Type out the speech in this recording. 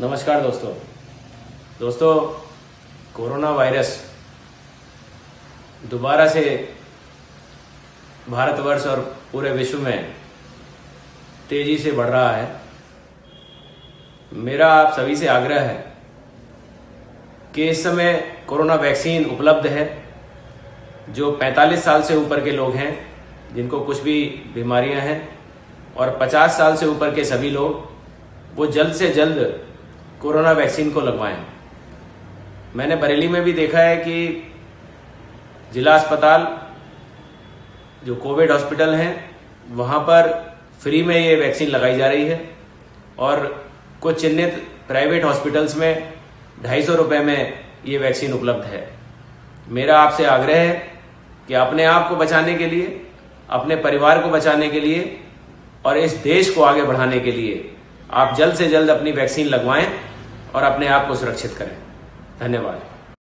नमस्कार दोस्तों, corona virus दोबारा से भारतवर्ष और पूरे विश्व में तेजी से बढ़ रहा है। मेरा आप सभी से आग्रह है कि इस समय कोरोना वैक्सीन उपलब्ध है। जो 45 साल से ऊपर के लोग हैं, जिनको कुछ भी बीमारियां हैं, और 50 साल से ऊपर के सभी लोग वो जल्द से जल्द कोरोना वैक्सीन को लगवाएं। मैंने बरेली में भी देखा है कि जिला अस्पताल जो कोविड हॉस्पिटल हैं वहाँ पर फ्री में ये वैक्सीन लगाई जा रही है, और कुछ चिन्हित प्राइवेट हॉस्पिटल्स में 250 रुपये में ये वैक्सीन उपलब्ध है। मेरा आपसे आग्रह है कि अपने आप को बचाने के लिए, अपने परिवार को बचाने के लिए और इस देश को आगे बढ़ाने के लिए आप जल्द से जल्द अपनी वैक्सीन लगवाएं और अपने आप को सुरक्षित करें। धन्यवाद।